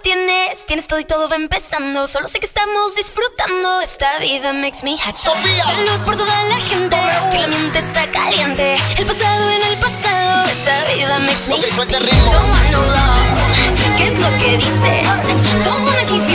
tienes todo y todo va empezando. Solo sé que estamos disfrutando. Esta vida makes me happy. Sofía. Salud por toda la gente que la mente está caliente. El pasado en el pasado. Esta vida makes me happy. Don't want no love. ¿Qué es lo que dices? Don't wanna keep